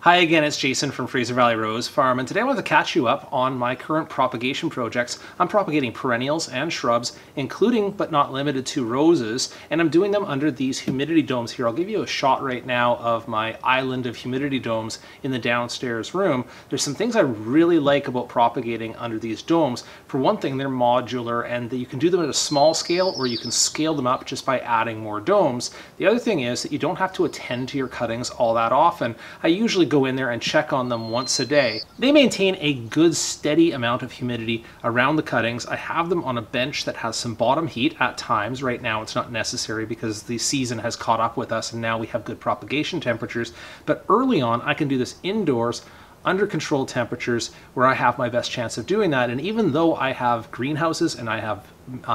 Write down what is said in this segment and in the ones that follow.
Hi again, it's Jason from Fraser Valley Rose Farm, and today I wanted to catch you up on my current propagation projects. I'm propagating perennials and shrubs, including but not limited to roses, and I'm doing them under these humidity domes here. I'll give you a shot right now of my island of humidity domes in the downstairs room. There's some things I really like about propagating under these domes. For one thing, they're modular, and you can do them at a small scale, or you can scale them up just by adding more domes. The other thing is that you don't have to attend to your cuttings all that often. I usually go in there and check on them once a day. They maintain a good steady amount of humidity around the cuttings. I have them on a bench that has some bottom heat at times. Right now it's not necessary because the season has caught up with us and now we have good propagation temperatures, but early on I can do this indoors under controlled temperatures where I have my best chance of doing that. And even though I have greenhouses and I have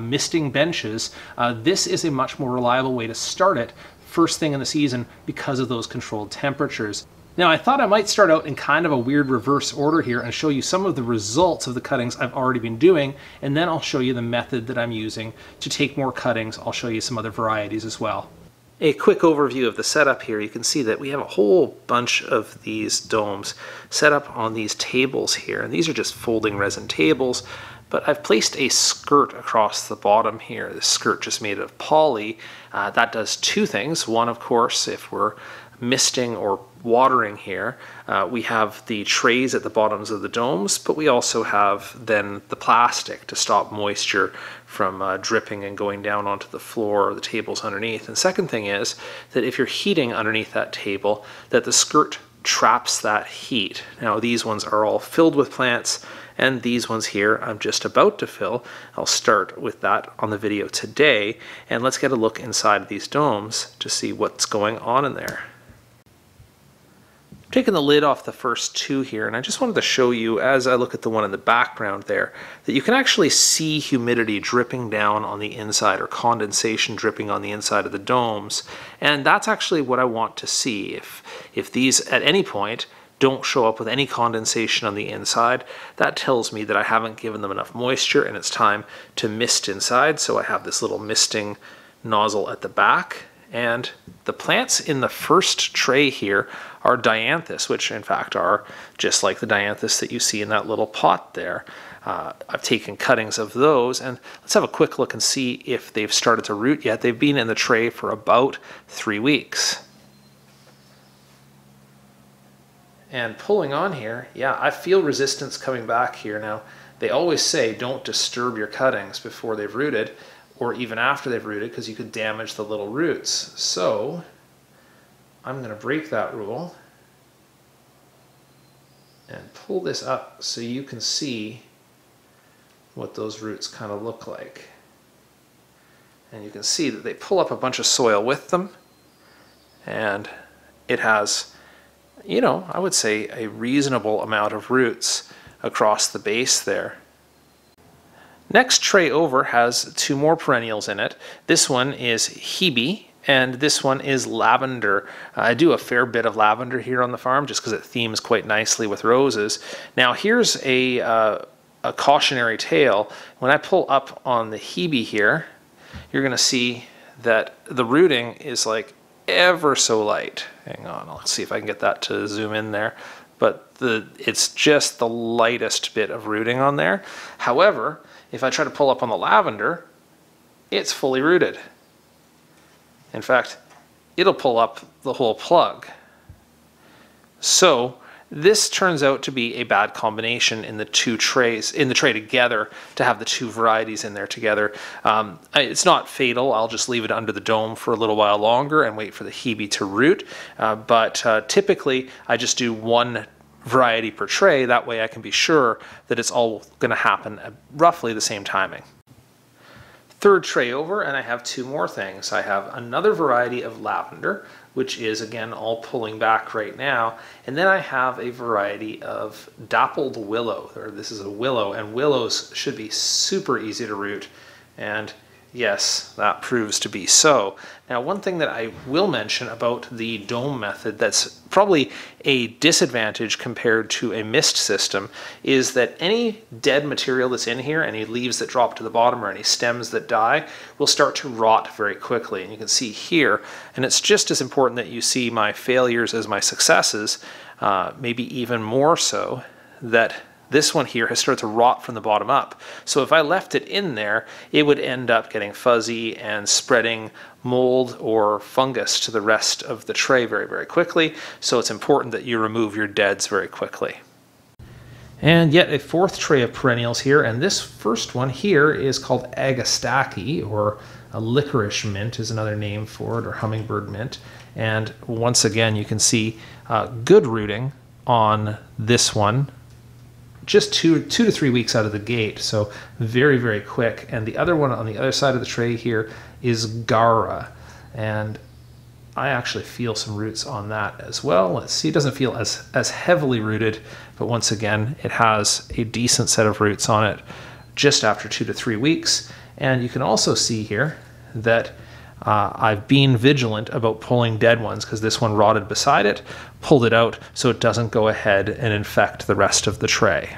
misting benches, this is a much more reliable way to start it first thing in the season because of those controlled temperatures. Now, I thought I might start out in kind of a weird reverse order here and show you some of the results of the cuttings I've already been doing, and then I'll show you the method that I'm using to take more cuttings. I'll show you some other varieties as well. A quick overview of the setup here. You can see that we have a whole bunch of these domes set up on these tables here, and these are just folding resin tables, but I've placed a skirt across the bottom here. This skirt just made of poly. That does two things. One, of course, if we're misting or watering here, we have the trays at the bottoms of the domes, but we also have then the plastic to stop moisture from dripping and going down onto the floor or the tables underneath. And second thing is that if you're heating underneath that table, that the skirt traps that heat. Now these ones are all filled with plants, and these ones here I'm just about to fill. I'll start with that on the video today, and let's get a look inside of these domes to see what's going on in there. I've taken the lid off the first two here, and I just wanted to show you, as I look at the one in the background there, that you can actually see humidity dripping down on the inside, or condensation dripping on the inside of the domes, and that's actually what I want to see. If these at any point don't show up with any condensation on the inside, that tells me that I haven't given them enough moisture and it's time to mist inside. So I have this little misting nozzle at the back, and the plants in the first tray here are Dianthus, which in fact are just like the Dianthus that you see in that little pot there. I've taken cuttings of those, and let's have a quick look and see if they've started to root yet. They've been in the tray for about 3 weeks. And pulling on here, yeah, I feel resistance coming back here. Now, they always say don't disturb your cuttings before they've rooted, or even after they've rooted, because you could damage the little roots. So I'm going to break that rule and pull this up so you can see what those roots kind of look like. And you can see that they pull up a bunch of soil with them, and it has, you know, I would say a reasonable amount of roots across the base there. Next tray over has two more perennials in it. This one is Hebe, and this one is lavender. I do a fair bit of lavender here on the farm just because it themes quite nicely with roses. Now here's a cautionary tale. When I pull up on the Hebe here, you're going to see that the rooting is like ever so light. Hang on, let's see if I can get that to zoom in there. But it's just the lightest bit of rooting on there. However, if I try to pull up on the lavender, it's fully rooted. In fact, it'll pull up the whole plug. So this turns out to be a bad combination in the two trays, in the tray together, to have the two varieties in there together. It's not fatal. I'll just leave it under the dome for a little while longer and wait for the Hebe to root. But typically I just do one variety per tray. That way I can be sure that it's all going to happen at roughly the same timing. Third tray over, and I have two more things. I have another variety of lavender, which is again all pulling back right now, and then I have a variety of dappled willow, or this is a willow, and willows should be super easy to root, and yes, that proves to be so. Now, one thing that I will mention about the dome method that's probably a disadvantage compared to a mist system is that any dead material that's in here, any leaves that drop to the bottom or any stems that die, will start to rot very quickly. And you can see here, and it's just as important that you see my failures as my successes, maybe even more so, that this one here has started to rot from the bottom up. So if I left it in there, it would end up getting fuzzy and spreading mold or fungus to the rest of the tray very, very quickly. So it's important that you remove your deads very quickly. And yet a fourth tray of perennials here, and this first one here is called Agastache, or a licorice mint is another name for it, or hummingbird mint. And once again, you can see good rooting on this one, just two to three weeks out of the gate, so very, very quick. And the other one on the other side of the tray here is Gara, and I actually feel some roots on that as well. Let's see, it doesn't feel as heavily rooted, but once again, it has a decent set of roots on it just after 2 to 3 weeks. And you can also see here that I've been vigilant about pulling dead ones, because this one rotted beside it, pulled it out so it doesn't go ahead and infect the rest of the tray.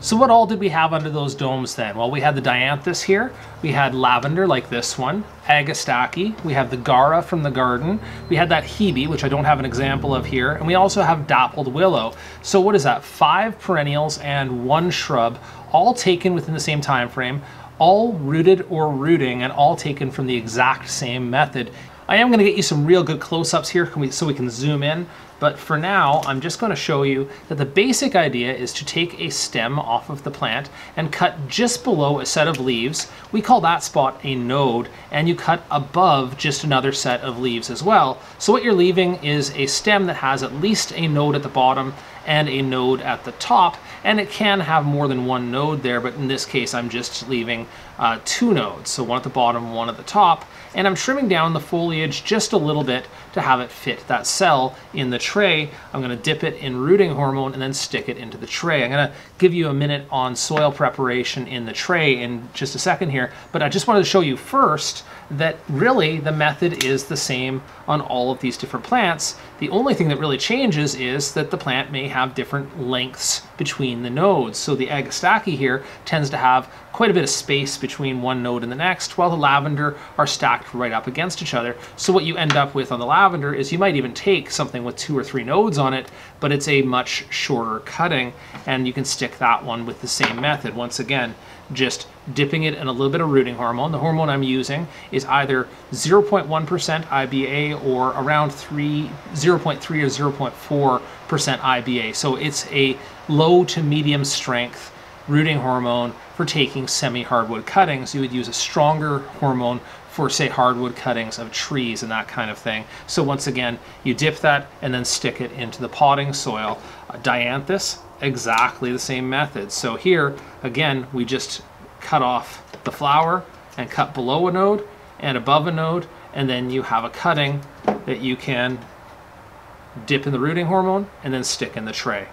So what all did we have under those domes then? Well, we had the Dianthus here, we had lavender like this one, Agastache, we have the Gara from the garden, we had that Hebe, which I don't have an example of here, and we also have dappled willow. So what is that? 5 perennials and 1 shrub, all taken within the same time frame, all rooted or rooting, and all taken from the exact same method. I am going to get you some real good close-ups here so we can zoom in, but for now I'm just going to show you that the basic idea is to take a stem off of the plant and cut just below a set of leaves. We call that spot a node, and you cut above just another set of leaves as well. So what you're leaving is a stem that has at least a node at the bottom and a node at the top, and it can have more than one node there, but in this case I'm just leaving 2 nodes, so one at the bottom, one at the top, and I'm trimming down the foliage just a little bit to have it fit that cell in the tray. I'm going to dip it in rooting hormone and then stick it into the tray. I'm going to give you a minute on soil preparation in the tray in just a second here, but I just wanted to show you first that really the method is the same on all of these different plants. The only thing that really changes is that the plant may have different lengths between the nodes. So the Agastache here tends to have quite a bit of space between one node and the next, while the lavender are stacked right up against each other. So what you end up with on the lavender is you might even take something with 2 or 3 nodes on it, but it's a much shorter cutting, and you can stick that one with the same method. Once again, just dipping it in a little bit of rooting hormone. The hormone I'm using is either 0.1% IBA or around 0.3 or 0.4% IBA. So it's a low to medium strength rooting hormone for taking semi-hardwood cuttings. You would use a stronger hormone for, say, hardwood cuttings of trees and that kind of thing. So once again, you dip that and then stick it into the potting soil. Dianthus, exactly the same method. So here, again, we just cut off the flower and cut below a node and above a node, and then you have a cutting that you can dip in the rooting hormone and then stick in the tray.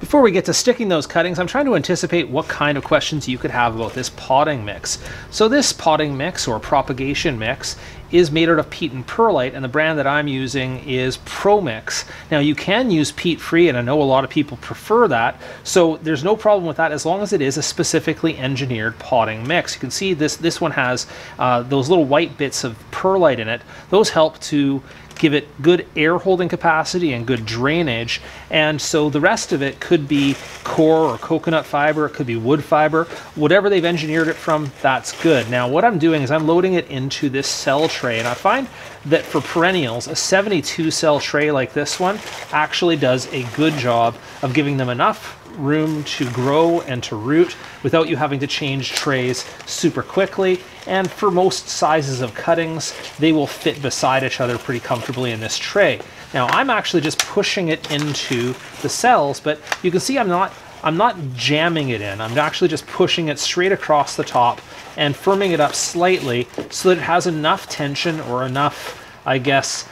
Before we get to sticking those cuttings, I'm trying to anticipate what kind of questions you could have about this potting mix. So this potting mix, or propagation mix, is made out of peat and perlite, and the brand that I'm using is ProMix. Now you can use peat-free, and I know a lot of people prefer that, so there's no problem with that as long as it is a specifically engineered potting mix. You can see this one has those little white bits of perlite in it. Those help to give it good air holding capacity and good drainage, and so the rest of it could be core or coconut fiber, it could be wood fiber, whatever they've engineered it from, that's good. Now what I'm doing is I'm loading it into this cell tray, and I find that for perennials, a 72 cell tray like this one actually does a good job of giving them enough room to grow and to root without you having to change trays super quickly. And for most sizes of cuttings, they will fit beside each other pretty comfortably in this tray. Now I'm actually just pushing it into the cells, but you can see I'm not jamming it in. I'm actually just pushing it straight across the top and firming it up slightly so that it has enough tension, or enough, I guess,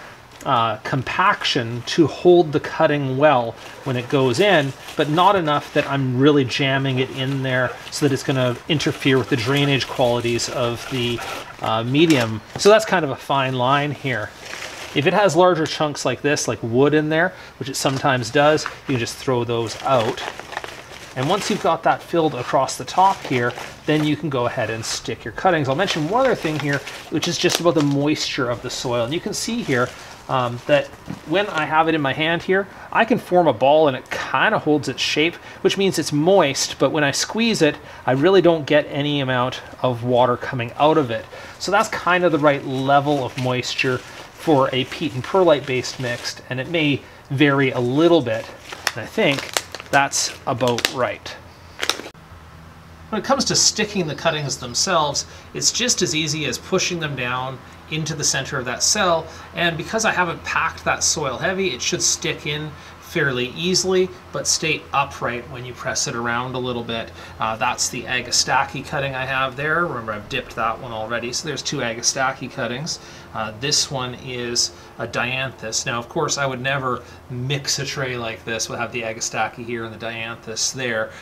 compaction to hold the cutting well when it goes in, but not enough that I'm really jamming it in there so that it's going to interfere with the drainage qualities of the medium. So that's kind of a fine line here. If it has larger chunks like this, like wood in there, which it sometimes does, you can just throw those out. And once you've got that filled across the top here, then you can go ahead and stick your cuttings. I'll mention one other thing here, which is just about the moisture of the soil. And you can see here, that when I have it in my hand here, I can form a ball and it kind of holds its shape, which means it's moist, but when I squeeze it, I really don't get any amount of water coming out of it. So that's kind of the right level of moisture for a peat and perlite based mix, and it may vary a little bit, and I think that's about right. When it comes to sticking the cuttings themselves, it's just as easy as pushing them down into the center of that cell, and because I haven't packed that soil heavy, it should stick in fairly easily but stay upright when you press it around a little bit. That's the Agastache cutting I have there. Remember, I've dipped that one already, so there's two Agastache cuttings. This one is a Dianthus. Now, of course, I would never mix a tray like this. We'll have the Agastache here and the Dianthus there.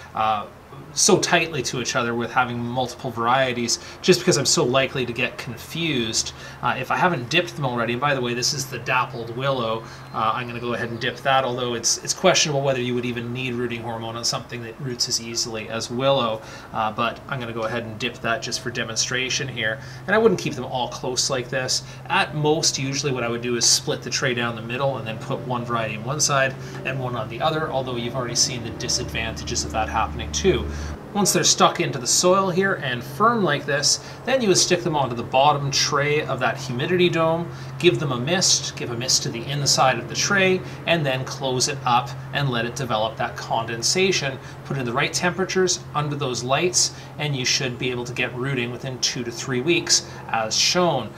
So tightly to each other with having multiple varieties, just because I'm so likely to get confused if I haven't dipped them already. And by the way, this is the dappled willow. I'm going to go ahead and dip that, although it's questionable whether you would even need rooting hormone on something that roots as easily as willow, but I'm going to go ahead and dip that just for demonstration here. And I wouldn't keep them all close like this. At most, usually what I would do is split the tray down the middle and then put one variety on one side and one on the other, although you've already seen the disadvantages of that happening too. Once they're stuck into the soil here and firm like this, then you would stick them onto the bottom tray of that humidity dome, give them a mist, give a mist to the inside of the tray, and then close it up and let it develop that condensation. Put in the right temperatures under those lights, and you should be able to get rooting within 2 to 3 weeks, as shown.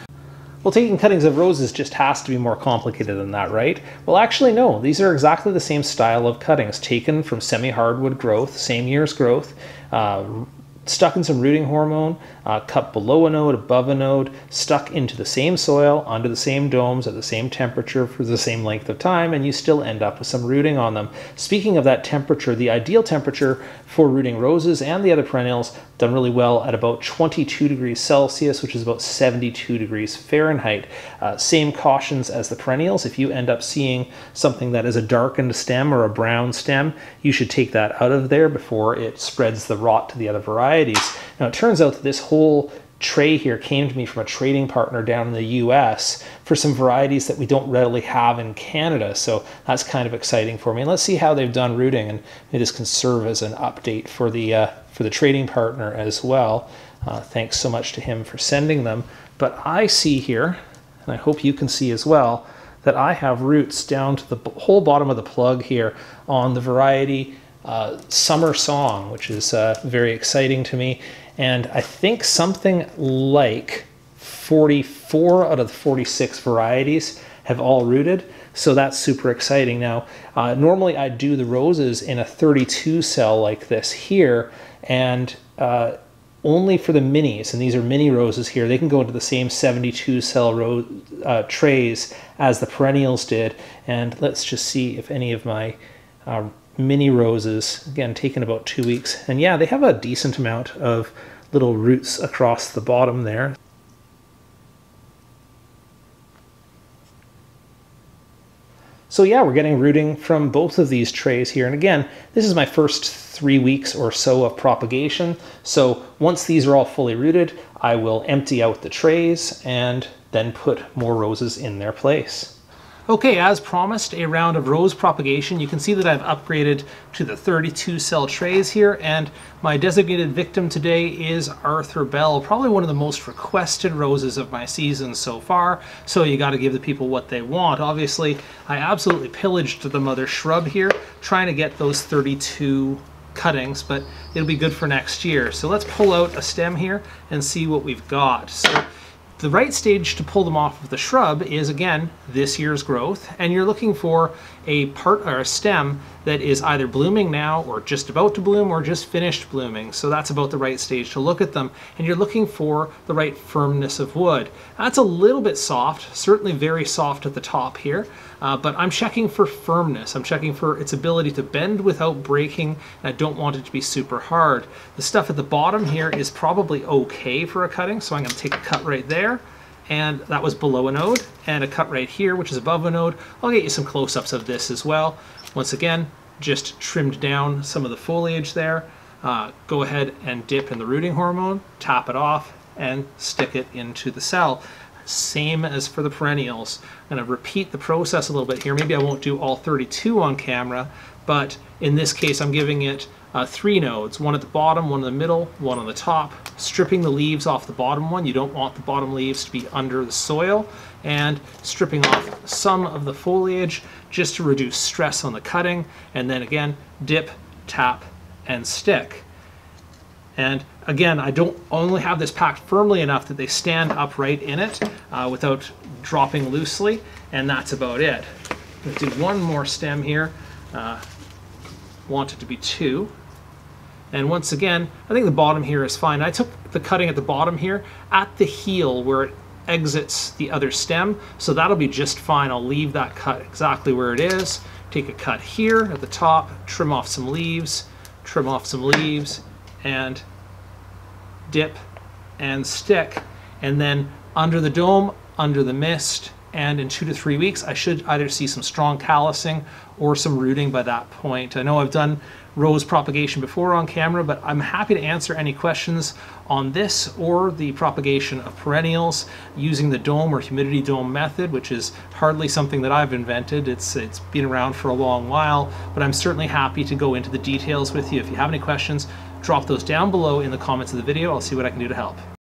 Well, taking cuttings of roses just has to be more complicated than that, right? Well, actually, no. These are exactly the same style of cuttings, taken from semi-hardwood growth, same year's growth, stuck in some rooting hormone, cut below a node, above a node, stuck into the same soil, under the same domes, at the same temperature for the same length of time, and you still end up with some rooting on them. Speaking of that temperature, the ideal temperature for rooting roses and the other perennials done really well at about 22 degrees Celsius, which is about 72 degrees Fahrenheit. Same cautions as the perennials. If you end up seeing something that is a darkened stem or a brown stem, you should take that out of there before it spreads the rot to the other varieties. Now, it turns out that this whole tray here came to me from a trading partner down in the US for some varieties that we don't readily have in Canada, so that's kind of exciting for me. And let's see how they've done rooting, and maybe this can serve as an update for the trading partner as well. Thanks so much to him for sending them. But I see here, and I hope you can see as well, that I have roots down to the whole bottom of the plug here on the variety Summer Song, which is very exciting to me. And I think something like 44 out of the 46 varieties have all rooted, so that's super exciting. Now, normally I do the roses in a 32 cell like this here, and only for the minis, and these are mini roses here, they can go into the same 72 cell trays as the perennials did. And let's just see if any of my mini roses, again, taken about 2 weeks, and yeah, they have a decent amount of little roots across the bottom there. So yeah, we're getting rooting from both of these trays here, and again, this is my first 3 weeks or so of propagation, so once these are all fully rooted, I will empty out the trays and then put more roses in their place. Okay, as promised, a round of rose propagation. You can see that I've upgraded to the 32 cell trays here, and my designated victim today is Arthur Bell, probably one of the most requested roses of my season so far, so you got to give the people what they want. Obviously, I absolutely pillaged the mother shrub here, trying to get those 32 cuttings, but it'll be good for next year. So let's pull out a stem here and see what we've got. So, the right stage to pull them off of the shrub is, again, this year's growth, and you're looking for a part or a stem that is either blooming now or just about to bloom or just finished blooming. So that's about the right stage to look at them, and you're looking for the right firmness of wood. That's a little bit soft, certainly very soft at the top here, but I'm checking for firmness. I'm checking for its ability to bend without breaking, and I don't want it to be super hard. The stuff at the bottom here is probably okay for a cutting, so I'm going to take a cut right there, and that was below a node, and a cut right here, which is above a node. I'll get you some close-ups of this as well. Once again, just trimmed down some of the foliage there. Go ahead and dip in the rooting hormone, tap it off, and stick it into the cell. Same as for the perennials. I'm going to repeat the process a little bit here. Maybe I won't do all 32 on camera, but in this case I'm giving it 3 nodes, one at the bottom, one in the middle, one on the top, stripping the leaves off the bottom one. You don't want the bottom leaves to be under the soil, and stripping off some of the foliage just to reduce stress on the cutting, and then again dip, tap, and stick. And again, I don't only have this packed firmly enough that they stand upright in it without dropping loosely, and that's about it. Let's do one more stem here. Want it to be 2. And once again, I think the bottom here is fine. I took the cutting at the bottom here at the heel where it exits the other stem, so that'll be just fine. I'll leave that cut exactly where it is. Take a cut here at the top, trim off some leaves, and dip and stick, and then under the dome, under the mist, and in 2 to 3 weeks I should either see some strong callousing or some rooting by that point. I know I've done rose propagation before on camera, but I'm happy to answer any questions on this or the propagation of perennials using the dome or humidity dome method, which is hardly something that I've invented. It's been around for a long while, but I'm certainly happy to go into the details with you. If you have any questions, drop those down below in the comments of the video. I'll see what I can do to help.